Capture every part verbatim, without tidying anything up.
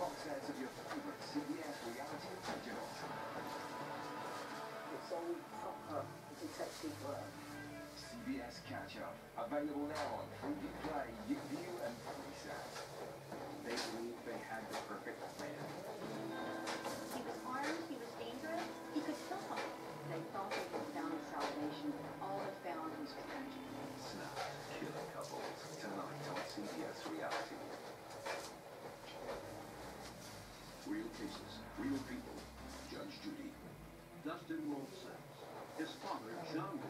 box sets of your favorite C B S reality originals. It's all proper detective work. C B S Catch-Up, available now on Freeview Play, YouView and Polysat. They believe they had the perfect plan. He was armed, he was dangerous, he could kill them. They thought they had found salvation, but all they found was tragedy. Snap, Killer Couples, tonight on C B S Reality. Real cases, real people. Judge Judy. Dustin won't sex. His father, John,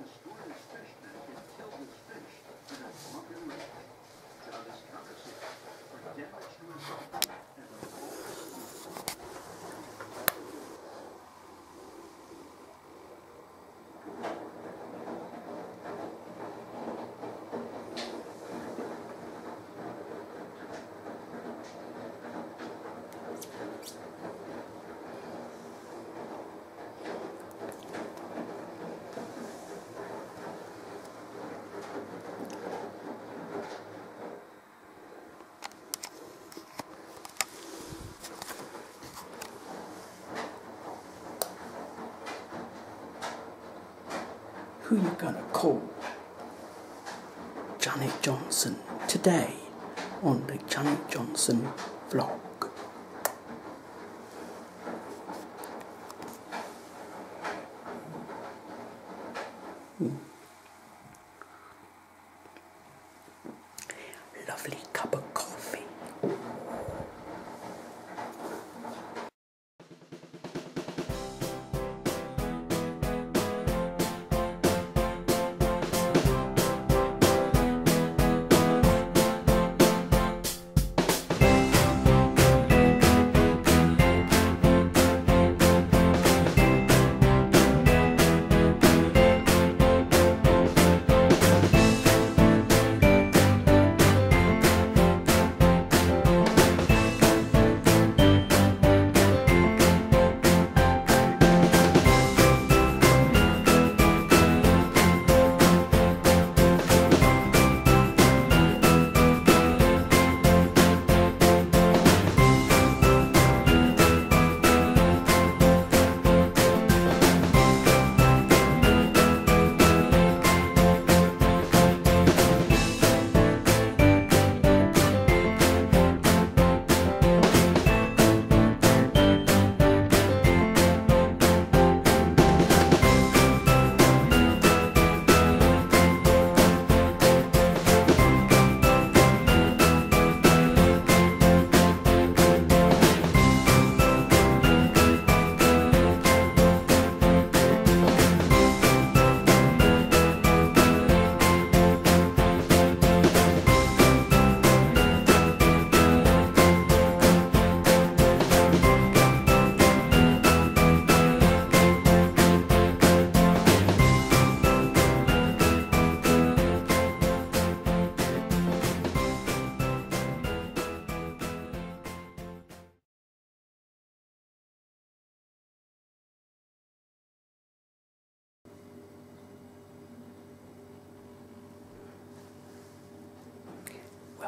has scored his fishnet and killed his fish in a drunken rage. John is compensated for damage to his own and a whole sleep. Who are you gonna call? Janet Johnson, today on the Janet Johnson vlog. Mm. Lovely cup of coffee.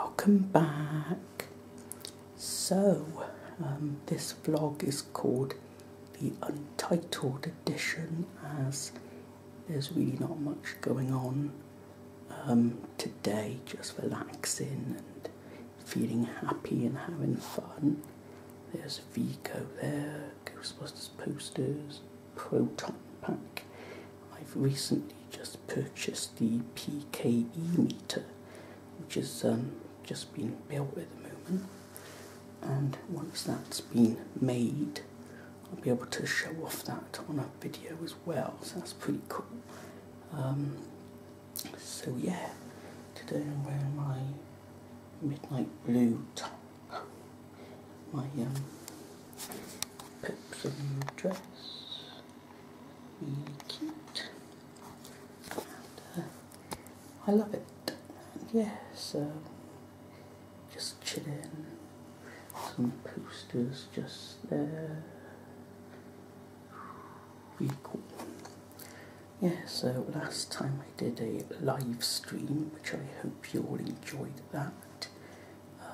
Welcome back. So um, this vlog is called The Untitled Edition, as there's really not much going on um, today, just relaxing and feeling happy and having fun. There's Vigo there, Ghostbusters posters, proton pack. I've recently just purchased the P K E meter, which is um, just been built at the moment, and once that's been made I'll be able to show off that on a video as well, so that's pretty cool. Um, so yeah, today I'm wearing my midnight blue top, my um, Pipsqueak dress, really cute, and uh, I love it. And yeah, so just chilling, some posters just there, really cool. Yeah, so last time I did a live stream, which I hope you all enjoyed that.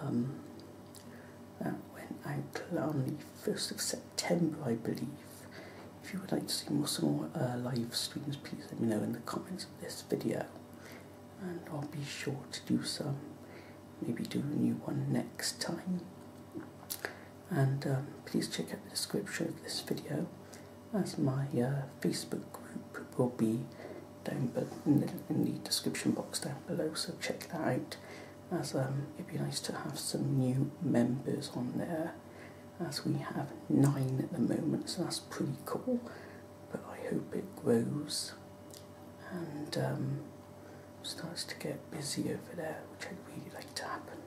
Um, that went until on the first of September, I believe. If you would like to see more, some more uh, live streams, please let me know in the comments of this video, and I'll be sure to do some, maybe do a new one next time. And um, please check out the description of this video, as my uh, Facebook group will be down in the, in the description box down below, so check that out, as um, it'd be nice to have some new members on there, as we have nine at the moment, so that's pretty cool, but I hope it grows and um, starts to get busy over there, which I'd really like to happen.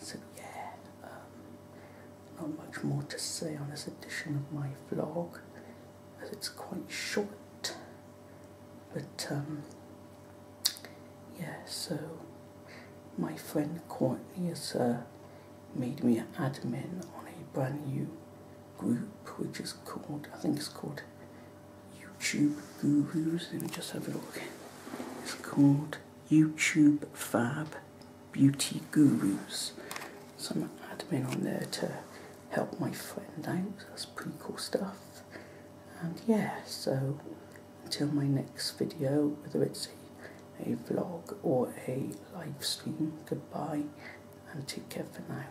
So yeah, um, not much more to say on this edition of my vlog, as it's quite short, but um, yeah, so my friend Courtney has uh, made me an admin on a brand new group, which is called, I think it's called YouTube Gurus. Let me just have a look. It's called YouTube Fab Beauty Gurus. So I'm an admin on there to help my friend out. So that's pretty cool stuff. And yeah, so until my next video, whether it's a, a vlog or a live stream, goodbye and take care for now.